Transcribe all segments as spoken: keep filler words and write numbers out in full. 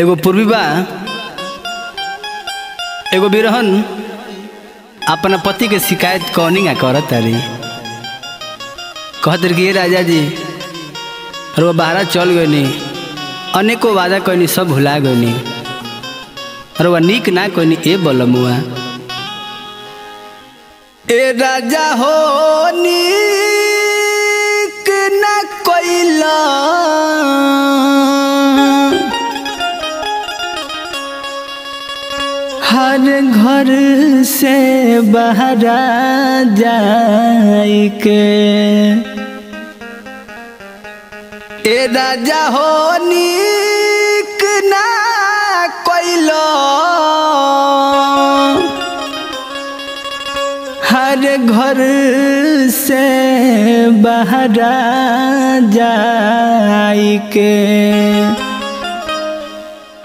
एगो पूर्वी बा, एगो बिरहन अपना पति के शिकायत कौनिंगा करत तारी। कहत रही राजा जी अरे बहरा चल गईनी, अनेको वादा कईनी सब भुला गईनी, अरे नीक ना कईनी ए बलमुआ। ए राजा हो नीक ना कईला, हर घर से बहरा जाके। ए राजा हो नीक ना कइलो, हर घर से बहरा जाके।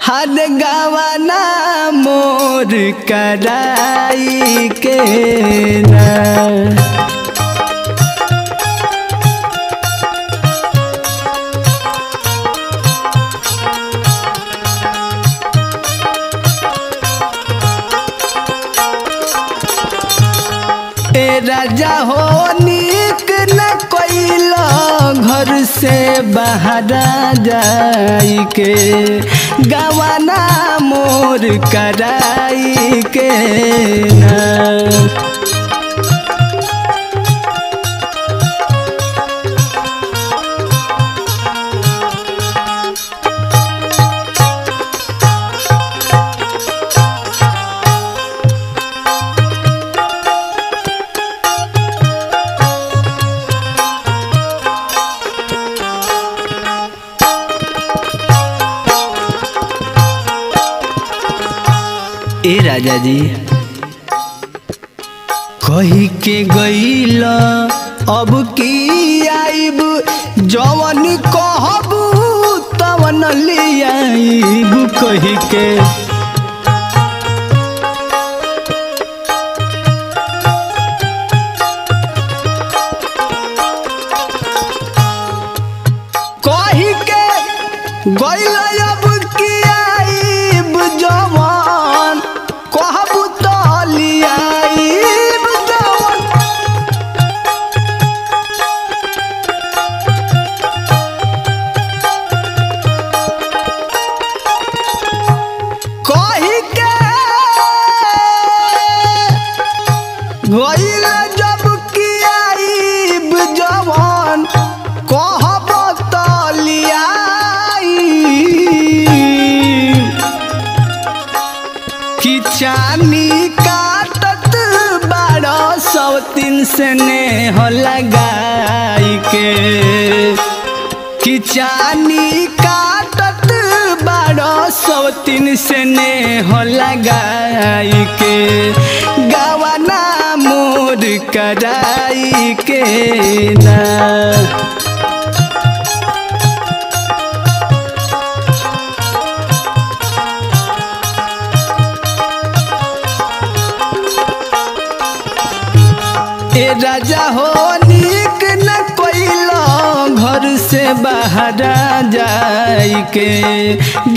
हर गवाना मोर कराई के ना, ए राजा हो नीक न कइला, घर से बहरा जाइके, गवाना मोर कराई के ना। ए राजा जी कही के गईला अब की आईब, जवन कहबू तवन ले आईब। कही के कही के गईला अब की आईब, जवन गईला जब की आईब, जवन कहब त लियाईब। कि चानी काटत बारह सौ तीन से नेह लगाई के, कि चानी काटत बारह सौ तीन से नेह लगाई के, गवाना मोर कराई के ना। ए राजा हो नीक न कइला, घर से बहरा जाइके,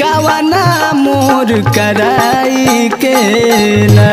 गवाना मोर कराई के ना।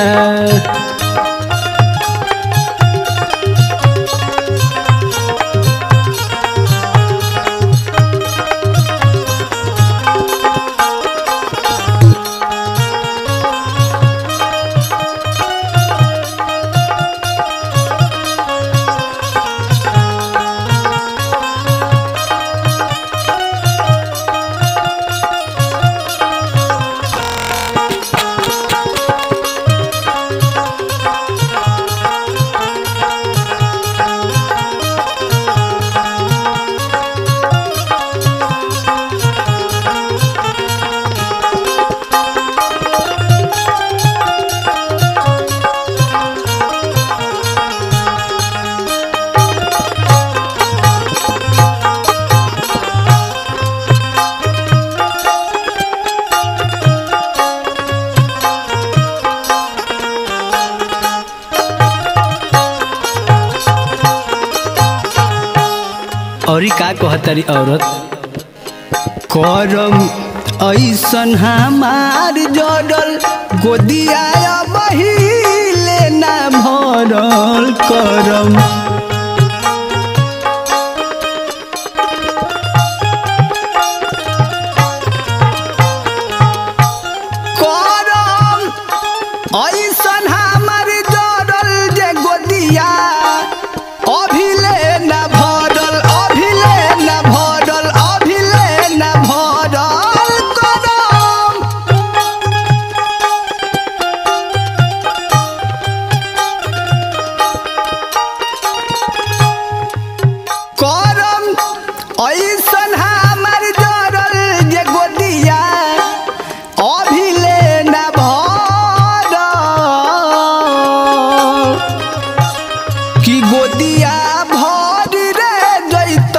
औरी का कहतारी औरत, करम ऐसन हमार जोड़ल गोदिया बहिले ना भरल करम। ऐसन हमार जोड़ल जे गोदिया अभिले ना भरल अभिले ना भरल अभिले ना भरल करम। करम ऐसन हमार जोड़ल जे गोदिया अभिले ना गोदिया भर रे जैत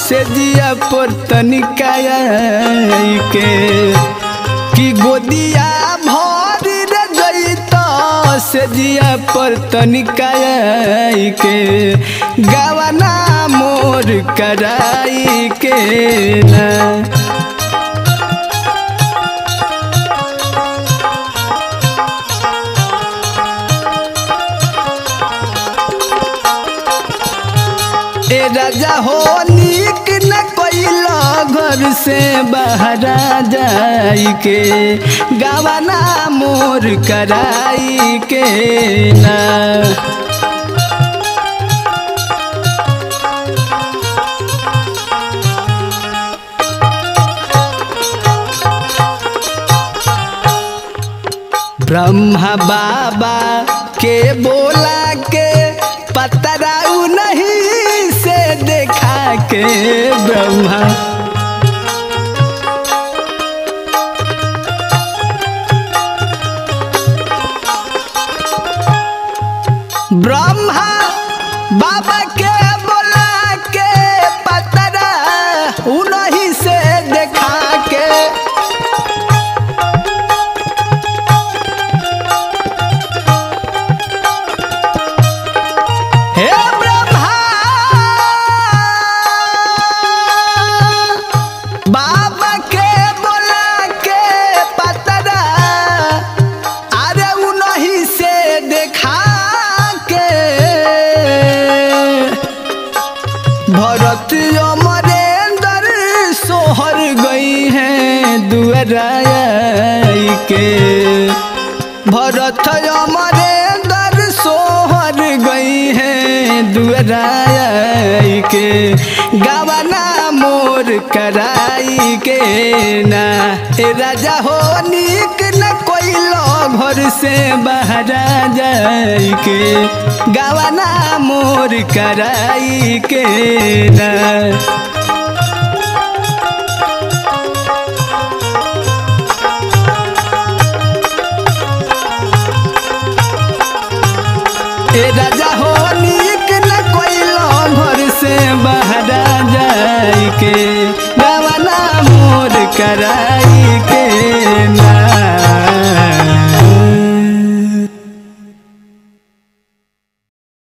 से जिया पर तनिका के कि गोदिया भर रे जैत से जिया पर तनिका के गवना मोर कराई के ना। ए राजा हो नीक न कोइला घर से बहरा जाइके गवना मोर कराई के ना। ब्रह्मा बाबा के बोला के पतराऊ नहीं देखा के ब्रह्मा। ब्रह्मा बाबा के बोला के पतरा उन्हीं से देखा के हे भरत अमरेंदर सोहर गई हैं दुअराई के। भरत अमरेंदर सोहर गई हैं दुअराई के गवना मोर कराई के ना। ए राजा हो नीक न कोई घर से बहरा जाइके गवना मोर कराई के ना। ए राजा हो नीक न कोई घर से बहरा जाइके गवना मोर कराई